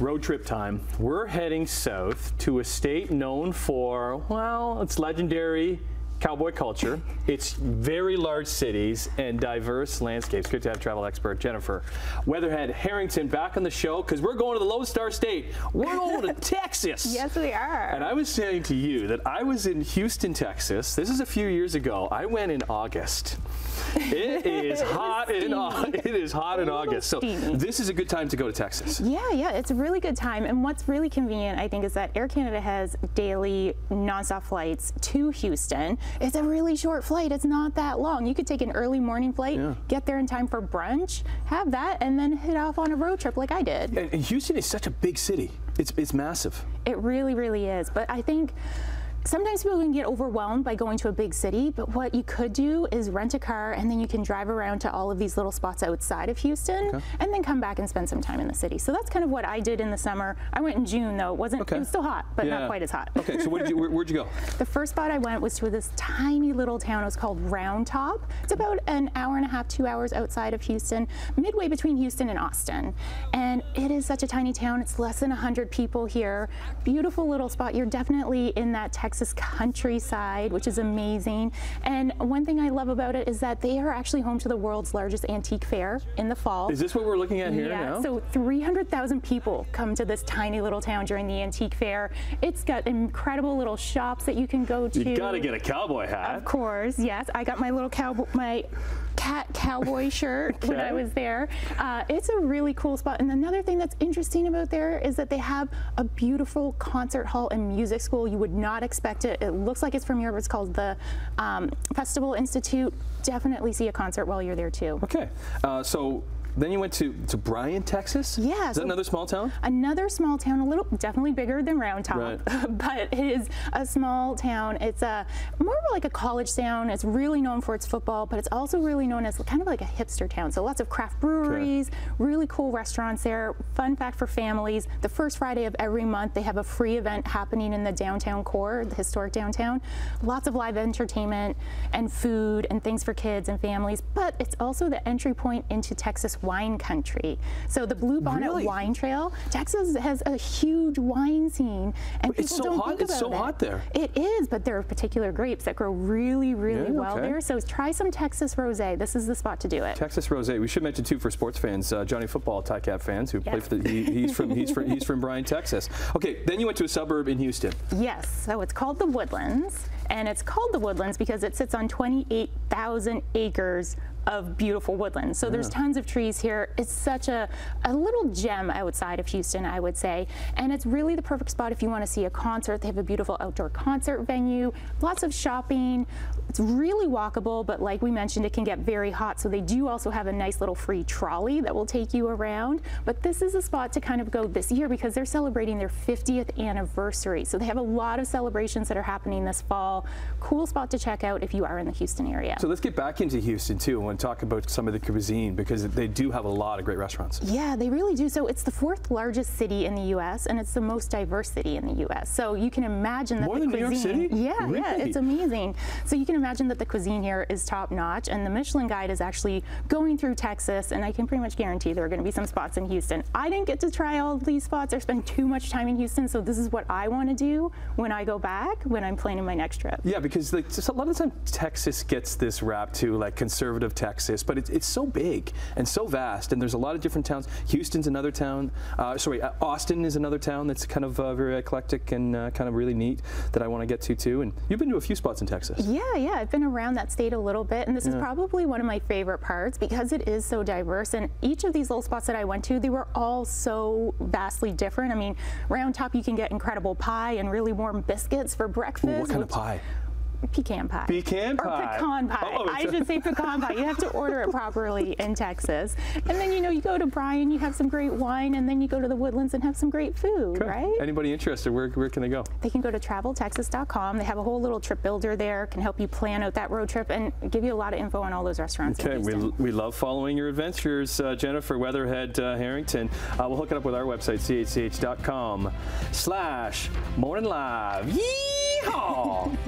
road trip time. We're heading south to a state known for, well, it's legendary cowboy culture. It's very large cities and diverse landscapes. Good to have travel expert Jennifer Weatherhead Harrington back on the show, because we're going to the Lone Star State. We're going to Texas. Yes, we are. And I was saying to you that I was in Houston, Texas. This is a few years ago. I went in August. It is hot in August. It is hot in August. So this is a good time to go to Texas. Yeah, yeah, it's a really good time. And what's really convenient, I think, is that Air Canada has daily nonstop flights to Houston. It's a really short flight. It's not that long. You could take an early morning flight, get there in time for brunch, have that, and then head off on a road trip like I did. And Houston is such a big city. It's massive. It really, really is. But I think sometimes people can get overwhelmed by going to a big city, but what you could do is rent a car, and then you can drive around to all of these little spots outside of Houston, and then come back and spend some time in the city. So that's kind of what I did in the summer. I went in June, though. It was still hot, but not quite as hot. Okay, so where'd you go? The first spot I went was to this tiny little town. It was called Round Top. It's about an hour and a half, 2 hours outside of Houston, midway between Houston and Austin. And it is such a tiny town. It's less than 100 people here. Beautiful little spot. You're definitely in that Texas countryside, which is amazing. And one thing I love about it is that they are actually home to the world's largest antique fair in the fall. Is this what we're looking at here now? Yeah, so 300,000 people come to this tiny little town during the antique fair. It's got incredible little shops that you can go to. You gotta get a cowboy hat. Of course, yes. I got my little cat cowboy shirt when I was there. It's a really cool spot. And another thing that's interesting about there is that they have a beautiful concert hall and music school. You would not expect it. It looks like it's from Europe. It's called the Festival Institute. Definitely see a concert while you're there too. Okay, so then you went to Bryan, Texas? Yeah. Is that another small town? Another small town, definitely bigger than Round Top, but it is a small town. It's more of like a college town. It's really known for its football, but it's also really known as kind of like a hipster town. So lots of craft breweries, really cool restaurants there. Fun fact for families, the first Friday of every month, they have a free event happening in the downtown core, the historic downtown. Lots of live entertainment and food and things for kids and families, but it's also the entry point into Texas wine country. So the Bluebonnet Wine Trail, Texas has a huge wine scene, and people don't think about it. It's so hot there. It is, but there are particular grapes that grow really, really well there. So try some Texas rosé. This is the spot to do it. Texas rosé. We should mention too, for sports fans, Johnny Football, Ticap fans who play for the. He's from Bryan, Texas. Okay, then you went to a suburb in Houston. Yes. So it's called the Woodlands, and it's called the Woodlands because it sits on 28,000 acres of beautiful woodlands. So there's tons of trees here. It's such a little gem outside of Houston, I would say. And it's really the perfect spot if you want to see a concert. They have a beautiful outdoor concert venue, lots of shopping. It's really walkable, but like we mentioned, it can get very hot. So they do also have a nice little free trolley that will take you around. But this is a spot to kind of go this year because they're celebrating their 50th anniversary. So they have a lot of celebrations that are happening this fall. Cool spot to check out if you are in the Houston area. So let's get back into Houston too. And talk about some of the cuisine, because they do have a lot of great restaurants. Yeah, they really do. So it's the fourth largest city in the U.S. and it's the most diverse city in the U.S. So you can imagine that More than New York City? Yeah, really? Yeah, it's amazing. So you can imagine that the cuisine here is top notch, and the Michelin Guide is actually going through Texas, and I can pretty much guarantee there are going to be some spots in Houston. I didn't get to try all of these spots or spend too much time in Houston, so this is what I want to do when I go back, when I'm planning my next trip. Yeah, because like, just a lot of the time Texas gets this rap too, like conservative Texas, but it's so big and so vast, and there's a lot of different towns. Houston's another town, Austin is another town that's kind of very eclectic and kind of really neat that I want to get to too. And you've been to a few spots in Texas. Yeah, yeah, I've been around that state a little bit, and this is probably one of my favorite parts because it is so diverse, and each of these little spots that I went to, they were all so vastly different. I mean, Round Top, you can get incredible pie and really warm biscuits for breakfast. Ooh, what kind of pie? Pecan pie. Pecan pie. Or pecan pie. Oh, I should say pecan pie. You have to order it properly in Texas. And then, you know, you go to Bryan, you have some great wine, and then you go to the Woodlands and have some great food, right? Anybody interested, where can they go? They can go to TravelTexas.com. They have a whole little trip builder there, can help you plan out that road trip and give you a lot of info on all those restaurants. Okay, we love following your adventures. Jennifer Weatherhead Harrington. We'll hook it up with our website, CHCH.com/morninglive. Yeehaw!